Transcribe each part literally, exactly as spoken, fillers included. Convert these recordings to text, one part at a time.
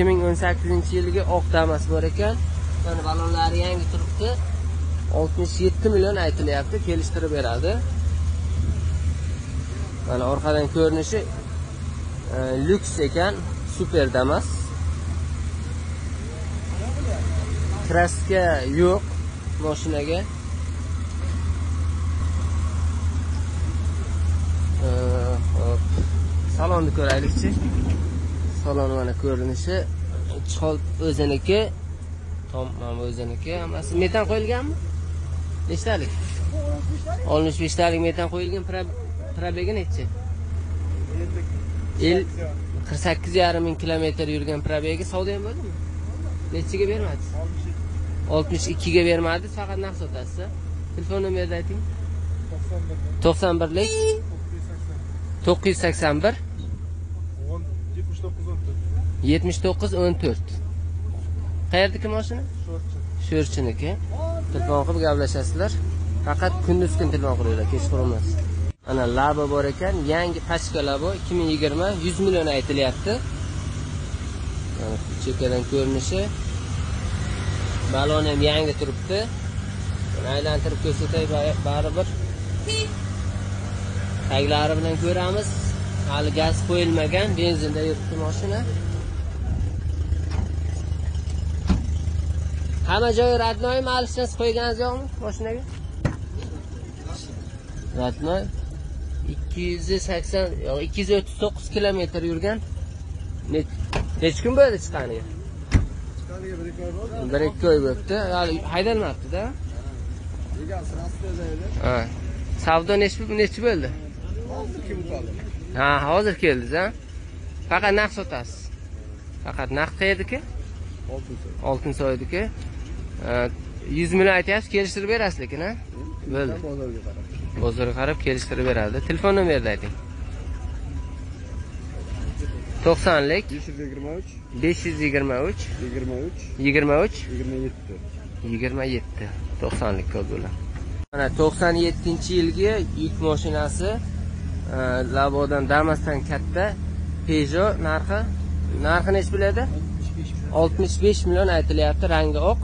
ikki ming o'n sakkizinchi yilgi oq Damas bor ekan. Mana balonlari yangi turibdi. oltmish yetti million aytilyapti, kelishtirib beradi. Mana orqadan ko'rinishi e, lüks ekan, super Damas. Kraska yo'q mashinaga. Salonni ko'raylikchi. Salon mana ko'rinishi, chol o'ziniki, tamom o'ziniki, hammasi metan qo'yilganmi? Nechtalik? oltmish besh talik metan qo'yilgan. Probegi nechi? qirq sakkiz yarim ming kilometr yurgan probegi savdo ham bo'ldimi? Nechiga bermadingiz? oltmish ikki ga bermadingiz, faqat naqd sotasiz. Telefon nomerini ayting. to'qson bir lik to'qqiz yuz sakson bir yetmish to'qqiz o'n to'rt. Qayerdagi mashina? Sho'rchiniki. Telefon qilib gaplashasizlar. Faqat kunduz kun telefon qilinglar, kechqurun emas. Ana Labo bor ekan, yangi pachka Labo ikki ming yigirma yuz million aytilyapti. Mana chekkadan ko'rinishi. Balon ham yangi turibdi. Aylantirib ko'rsatay baribir. Taglari bilan ko'ramiz. Hali gaz qo'yilmagan, benzinda yuribdi mashina. Hamma joyi radnoy malishsiz qo'yganingiz yo'qmi mashinaga? Radnoy ikki yuz sakson yo'q, ikki yuz o'ttiz to'qqiz kilometr yurgan. Nech kun bo'ldi chiqqaniga? Chiqqaniga bir ikki oy bo'ldi. Hali haydalmabdi-da. Egasi rastada edi. Ha. Savdo nechi bo'ldi? Hozir kim qoldi? Ha, hozir keldingiz, ha? Faqat naqd sotasiz. Faqat naqd qayerdiki? oltin so'ydiki. yuz million aytayapsiz, kelishtirib berasiz lekin, ha? Bo'ldi. Bozorga qarab. Bozorga qarab kelishtirib beradi. Telefon nomerini ayting. to'qson lik besh yuz yigirma uch besh yigirma uch yigirma uch yigirma uch yigirma yetti yigirma yetti to'qson lik kod bilan. Mana to'qson yettinchi yilgi yuk mashinasi Labodan, Damasdan katta Peugeot narxi. Narxi nech bo'ladi? oltmish besh million aytilyapti, rangi oq.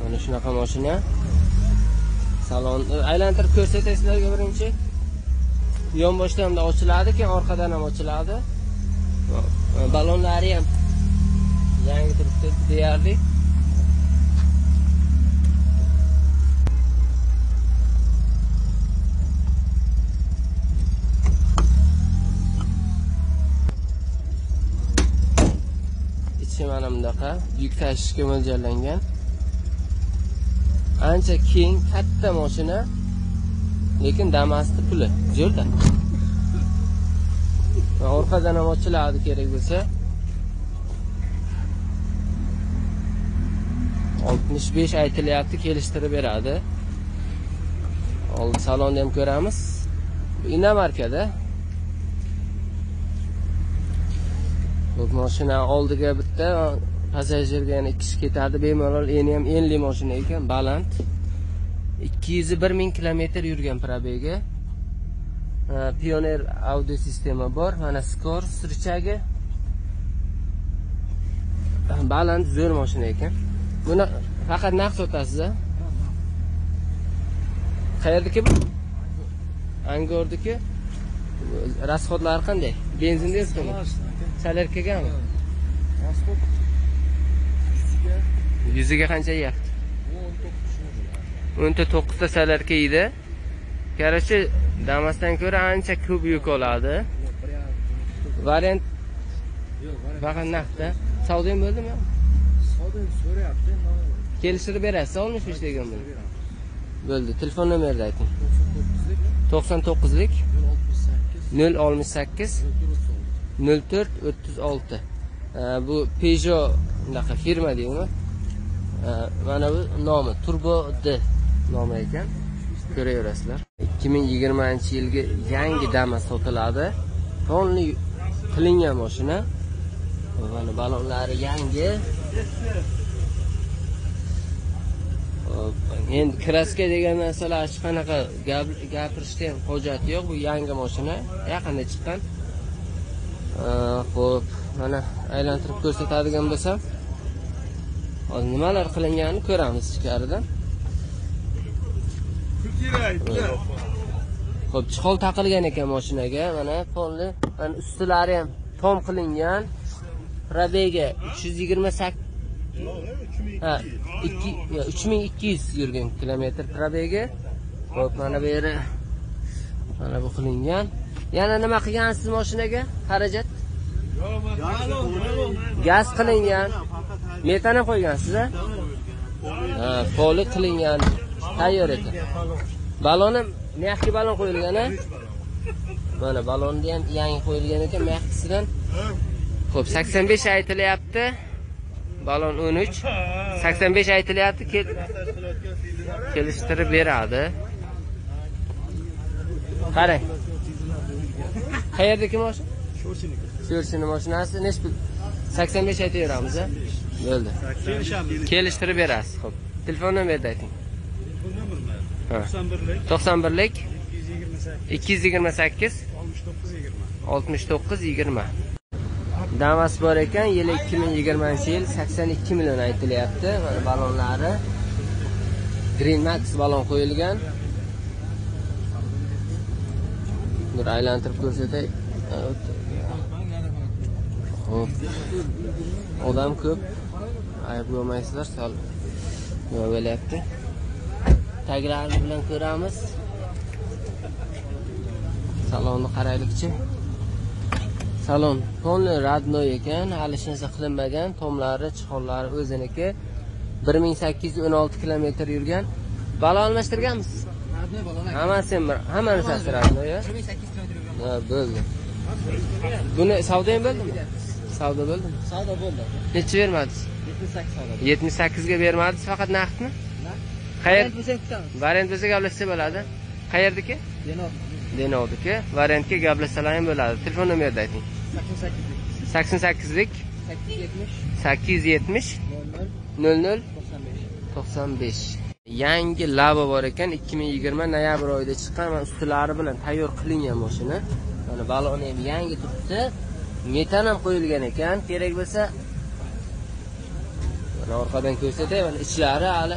Mana shunaqa mashina. Salonni aylantirib ko'rsatay sizlarga birinchi. Yon boshdan ham ochiladi, keyin orqadan ham ochiladi. Balonlari ham yangi turibdi deyarli. Mana bundaqa yuk tashishga mo'ljallangan. Ancha keng, katta mashina, lekin Damas'da puli jo'rda. Va orqadan ham ochiladi kerak bo'lsa. oltmish besh aytilyapti, kelishtirib beradi. Old salonni ham ko'ramiz. Bu Inamarkada. Bu mashina oldiga bitta, pasajirga yana ikki kishi ketadi bemalol. Eni ham ellik mashina ekan, baland. ikki yuz bir ming kilometr yurgan probegi. Pioner audio sistema bor, mana skor sirchagi. Baland, zo'r mashina ekan. Buni faqat naqd sotasiz-a? Qayerdiki bu? Angordiki. Rasxodlari qanday? Benzindanmi? Salar kelganmi? Rasxod yuz ga qancha yapti? o'n to'qqiz ta salar keldi. Qarachi, Damasdan ko'ra ancha ko'p yuk oladi. Variant yo'q, variant naqdda. Savdo ham bo'ldimi? Savdo ham so'rayapti. Kelishtirib berasiz, oltmish besh degan bo'ldi. Bo'ldi. Telefon nomerini ayting. to'qson to'qqiz lik nol oltmish sakkiz nol to'rt o'ttiz olti. Bu Peugeot bunaqa firma deymmi? Mana bu nomi Turbo D nomi ekan. Ko'raverasizlar. ikki ming yigirmanchi yilgi yangi Damas sotiladi. Tonli qilingan mashina. Mana balonlari yangi. Endi kraska degan narsalar hech qanaqa gapirishda ham hojat yo'q. Bu yangi mashina, yaqinda chiqqan. Xo'p, mana aylantirib ko'rsatadigan bo'lsam, hozir nimalar qilinganini ko'ramiz ichkaridan. Xo'p, chiqol taqilgan ekan mashinaga, mana polni, mana ustilari ham tom qilingan. Rabega uch yuz yigirma sakkiz ha, uch ming ikki yuz yurgan kilometr probega. Xo'p, mana bu yeri mana bu qilingan. Yana nima qilgansiz mashinaga? Xarajat? Gaz qilingan. Metana qo'ygansiz, ha? Ha, poli qilingan. Tayyor ekan. Balon ham, yaxshi balon qo'yilgan, ha? Mana balonni ham yangi qo'yilgan ekan, yaxshisidan. Xo'p, sakson besh aytilyapti. Balon o'n uch, sakson besh aytilyapti, kelishtirib beradi. Qarang. Qayerdagi mashina? Sho'rsiniki. Sho'rsini mashinasi nech pul? sakson besh aytaveramiz, ha? Bo'ldi. Kelishtirib berasiz. Xo'p. Telefon nomerini ayting. to'qson birlik ikki yuz yigirma sakkiz oltmish to'qqiz yigirma. Damas bor ekan, yili ikki ming yigirmanchi yil, sakson ikki million aytilyapti. Mana balonlari Green Max balon qo'yilgan. Bir aylantirib ko'rsatay. Xo'p. Odam ko'p. Ayb bo'lmaysizlar, sal nima bo'lyapti? Taglarni bilan ko'ramiz. Salonni qaraylikchi. Salon tonli radnoy ekan, hali shinsa qilinmagan, tomlari, chiqonlari o'ziniki. bir ming sakkiz yuz o'n olti kilometr yurgan. Balo almashtirganmiz. Radnoy balon. Hammasi ham, hammasi radnoy. bir ming sakkiz yuz kilometr. Ha, bo'ldi. Buni savdo ham bo'ldimi? Savdo bo'ldimi? Savdo bo'ldi. Necha bermadingiz? yetmish sakkiz. yetmish sakkiz ga bermadingiz, faqat naqdmi? Naqd. Qayerda bo'lsa kutamiz. Variant bo'lsa gaplashsa bo'ladi. Qayerdiki? Denov. Denovdiki. Variantga gaplashsalar ham bo'ladi. Telefon nomerini ayting. sakson sakkizlik sakkiz yuz yetmish nol nol to'qson besh. Yangi Labo bor ekan, ikki ming yigirma noyabr oyida chiqqan va ustilari bilan tayyor qilingan mashina. Mana baloni ham yangi turibdi. Metan ham qo'yilgan ekan. Kerak bo'lsa mana orqadan ko'rsatay, mana ichlari hali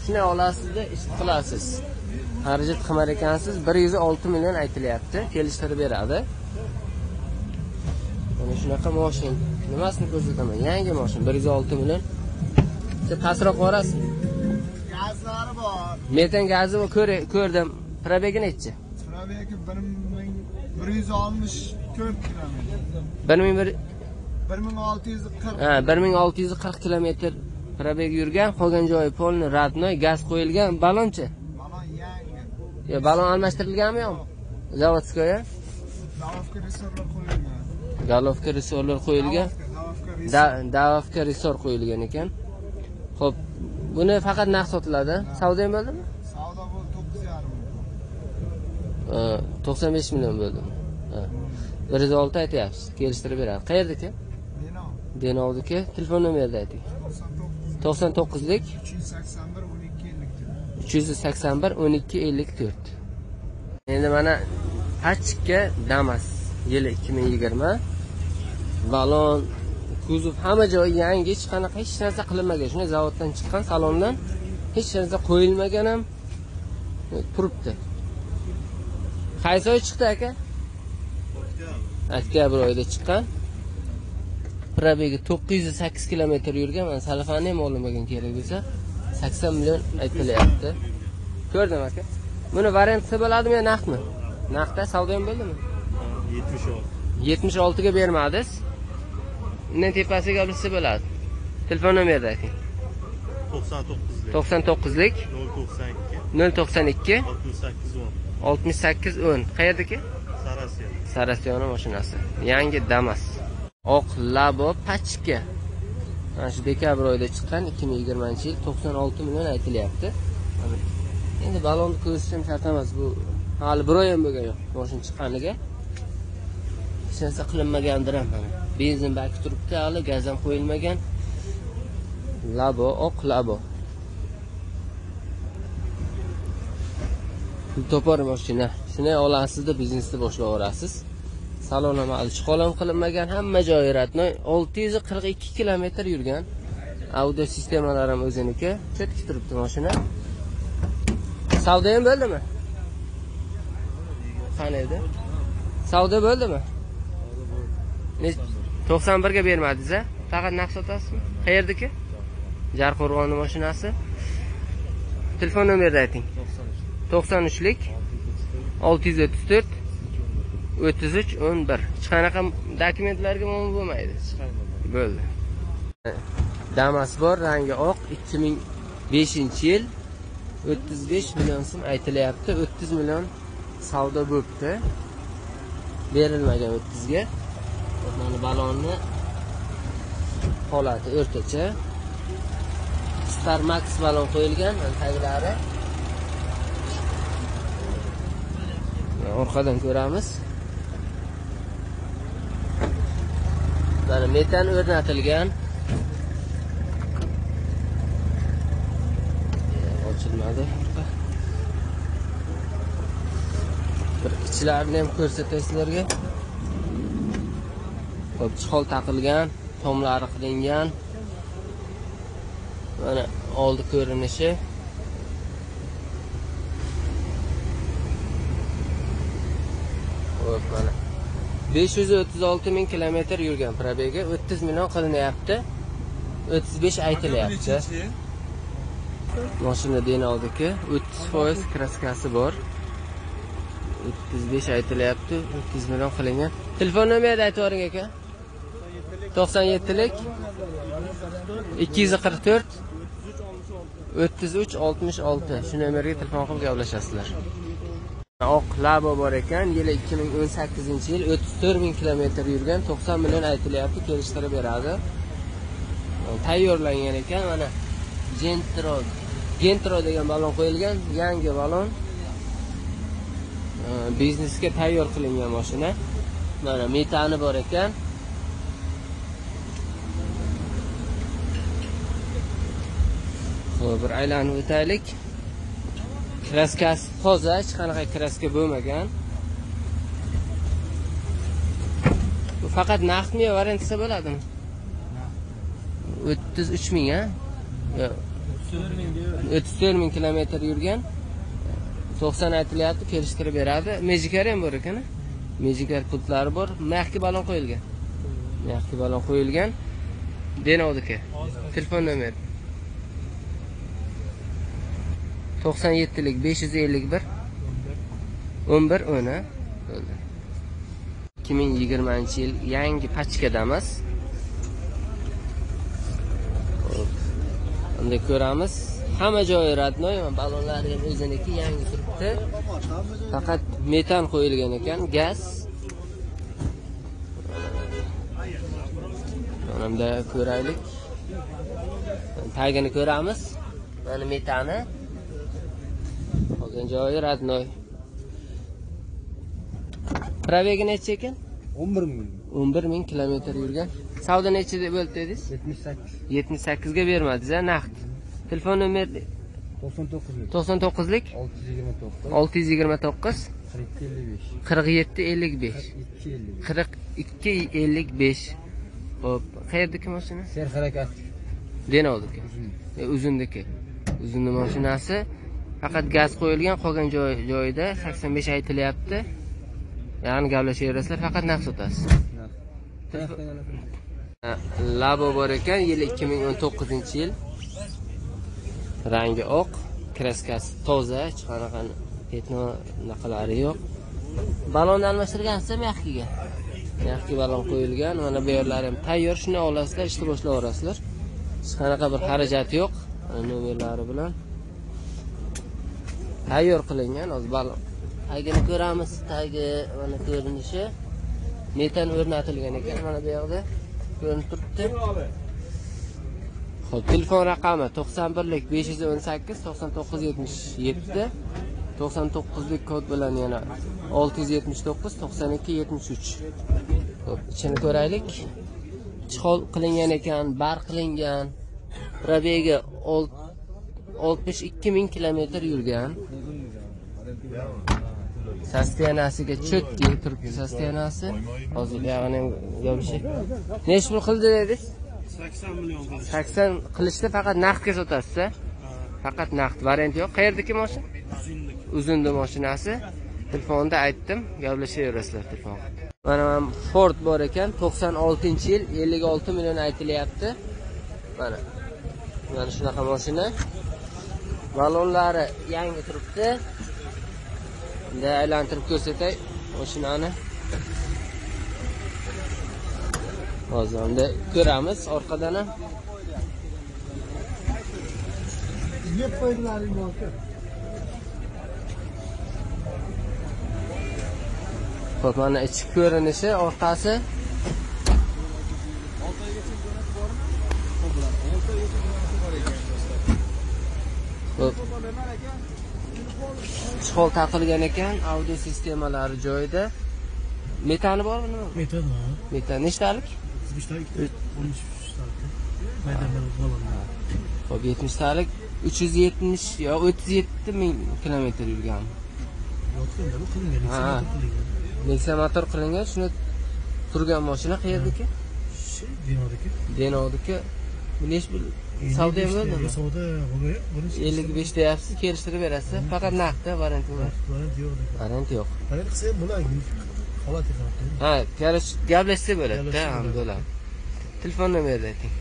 ishni olasizda, ish qilasiz. Xarajat qilmar ekansiz, bir yuz olti million aytilyapti. Kelishtirib beradi. Mana shunaqa mashin. Nimasini ko'rsataman? Yangi mashin bir yuz olti million. Siz pastroq borasiz. Gazlari bor. Metan gazi ko'rdim. Probegi nechi? Probegi bir ming bir yuz oltmish to'rt kilometr. bir ming olti yuz qirq. Ha, bir ming olti yuz qirq kilometr probegi yurgan. Qolgan joyi polni radnoy, gaz qo'yilgan. Balonchi? Balon yangi. Ya balon almashtirilganmi yo'qmi? Zavodskoy-a? Zavodskoy resorlar qo'yilgan. Galovka resorlar qo'yilgan. Davovka resor qo'yilgan ekan. Xo'p, buni faqat narx sotiladi. Savdo ham bo'ldimi? Savdo bo'ldi to'qqiz yarim. to'qson besh million bo'ldi. bir yuz olti aytayapsiz. Kelishtirib beradi. Qayerdaki? Denov. Denovdiki. Telefon nomerini ayting. to'qson to'qqizlik uch sakson bir o'n ikki ellik to'rt. Endi mana Achikka Damas yili ikki ming yigirma. Balon, kuzov, hamma joyi yangi, hech qanaqa hech narsa qilinmagan. Shuni zavoddan chiqqan, salondan hech narsa qo'yilmagan ham turibdi. Qaysi oy chiqdi aka? Oktyabr oyida chiqqan. Probegi to'qqiz yuz sakkiz kilometr yurgan. Mana salafani ham olmagan kerak bo'lsa, sakson million aytilyapti. Ko'rdim aka. Buni variantsi bo'ladimi yo naqdmi? Naqdda savdo ham bo'ldimi? yetmish olti ga bermadingiz. Undan tepasiga olsa bo'ladi. Telefon nomerini ayting. to'qson to'qqizlik nol to'qson ikki oltmish sakkiz o'n. Qayerdaki? Sarasiyon. Sarasiyon mashinasi. Yangi Damas. Oq Labo Pachka. Mana shu dekabr oyida chiqqan, ikki ming yigirmanchi yil, to'qson olti million aytilyapti. Endi balonni ko'rsatishim shart emas, bu hali bir oy ham bo'lgan yo'q mashina chiqqaniga. Hech narsa qilinmagandir ham. Benzin baki turibdi, hali gaz ham qo'yilmagan. Labo, oq Labo. Topar mashina. Shuni olasizda biznesni boshlab borasiz. salonlama ishqolon qilinmagan, hamma joyi radnoy. Olti yuz qirq ikki kilometr yurgan. Audio sistemalarim o'ziniki. Chetga turibdi mashina. Savdo ham bo'ldimi? Qani edi? Savdo bo'ldimi? to'qson bir ga bermadingiz a? Faqat naqd sotasizmi? Qayerdiki? Jarqo'rg'onning mashinasi. Telefon nomerini ayting. to'qson uch lik olti yuz o'ttiz to'rt o'ttiz uch o'n bir. Hech qanaqa dokumentlarga muammo bo'lmaydi. Bo'ldi. Damas bor, rangi oq, ikki ming beshinchi yil o'ttiz besh million so'm aytilyapti. o'ttiz million savdo bo'pti. Berilmagan o'ttiz ga. Mana balonni holati o'rtacha. Star Max balon qo'yilgan, mana taglari. Orqadan ko'ramiz. Mana metan o'rnatilgan. Ochilmadi. Bir ichlarini ham ko'rsatay sizlarga. Qo'pchol taqilgan, tomlari qilingan. Mana oldi ko'rinishi. Hop mana. besh yuz o'ttiz olti ming kilometr yurgan probega o'ttiz million qilinyapti. o'ttiz besh aytilyapti. Mashina Denovdiki, o'ttiz foiz kraskasi bor. o'ttiz besh aytilyapti, o'ttiz million qilingan. Telefon nomerini aytib o'ring aka. to'qson yetti lik ikki yuz qirq to'rt o'ttiz uch oltmish olti. Shu nomerga telefon qilib gaplashasizlar. Oq Labo bor ekan, yili ikki ming o'n sakkizinchi yil o'ttiz to'rt ming kilometr yurgan, to'qson million aytilyapti, kelishtirib beradi. Tayyorlangan ekan, mana Gentra, Gentra degan balon qo'yilgan, yangi balon. Biznesga tayyor qilingan mashina. Mana metani bor ekan. Bir aylanib o'taylik. Kraskasi toza, hech qanaqa kraska bo'lmagan. Bu faqat naqdmi, variantasi bo'ladimi? o'ttiz uch ming a? o'ttiz to'rt ming kilometr yurgan. to'qson aytilyapti, kelishtirib beradi. Mejikar ham bor ekan. Mejikar putlari bor. Maxki balon qo'yilgan. Maxki balon qo'yilgan. Denovdiki. Telefon nomeri to'qson yetti lik besh yuz ellik bir o'n bir o'n. ikki ming yigirmanchi yil yangi pachka Damas. Unda ko'ramiz. Hamma joyi radnoy, balonlari ham o'ziniki, yangi turibdi. Faqat metan qo'yilgan ekan, gaz. Mana ko'raylik. Tagini ko'ramiz. Mana metani. Genjoyi radnoy. Probegi necha ekan? o'n bir ming. o'n bir ming kilometr yurgan. Savdo necha deb o'ldingiz? yetmish sakkiz. yetmish sakkiz ga bermadingiz a, naqd. Telefon nomeri to'qson to'qqiz lik olti yuz yigirma to'qqiz qirq yetti ellik besh qirq ikki ellik besh. Hop, qayerdagi mashina? Serharakat. Denovdiki. Uzundiki. Uzunni mashinasi. Faqat gaz qo'yilgan, qolgan joyida sakson besh aytilyapti. Ya'ni gaplashaverasizlar, faqat naqd sotasiz. Labo bor ekan, yili ikki ming o'n to'qqizinchi yil. Rangi oq, kraskasi toza, hech qanaqa petno naqlari yo'q. Balonni almashtirgansizmi yaxkiga? Yaxki balon qo'yilgan, mana bu yerlari ham tayyor, shuni olasizlar, ishni boshlaverasizlar. Hech qanaqa bir xarajati yo'q, nomerlari bilan. Tayyor qilingan o'z balon. Tagini ko'ramiz, tagi mana ko'rinishi. Metan o'rnatilgan ekan, mana bu yerda ko'rinib turibdi. Xo'p, telefon raqami to'qson bir lik besh yuz o'n sakkiz to'qson to'qqiz yetmish yetti to'qson to'qqiz lik kod bilan yana olti yuz yetmish to'qqiz to'qson ikki yetmish uch. Xo'p, ichini ko'raylik. Chihol qilingan ekan, bar qilingan. Probega oltmish ikki ming kilometr yurgan. Sastiyanasi ge çöktü, turptu sastiyanasi. Hazır yani yavşak. Ne iş bu dedi? sakson milyon kılıç. sakson kılıçta fakat nakit satarsa. Fakat nakit variant yok. Qayerdiki maşın? Uzundi mashinasi. Telefonda aytdim, gaplashaverasizlar telefon. Mana men Ford bor ekan, to'qson oltinchi yil, ellik olti million aytilyapti. Mana mana shunaqa mashina. Balonlari yangi turibdi. Endi aylantirib ko'rsatay mashinani. Hozir endi ko'ramiz orqadan ham. Bak bana içi görünüşü, ortası. Çikol takılgan ekan, audio sistemaları joyida. Metani bor mu? Metan bor. Metan nechtalik? yetmish talik. o'n uch talik. yetmish talik. uch yuz yetmish ya o'ttiz yetti ming kilometr yurgan. Ha. Nexia motor qilingan, shuni turgan mashina qayerdiki? Shu Denovdiki. Denovdiki. Bu nech pul? Savdo bo'ldimi? Savdo bo'lmaydi. ellik besh deyapsiz, kelishtirib berasiz. Faqat naqdda variant yo'q. Variant yo'q. Variant yo'q. Variant qilsa bo'ladi. Holat yo'q. Ha, qarish gaplashsa bo'ladi-da, ham bo'ladi. Telefon nomerini ayting.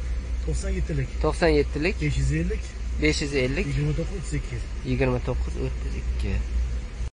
to'qson yettilik. to'qson yettilik besh yuz ellik besh yuz ellik yigirma to'qqiz o'ttiz ikki. yigirma to'qqiz o'ttiz ikki.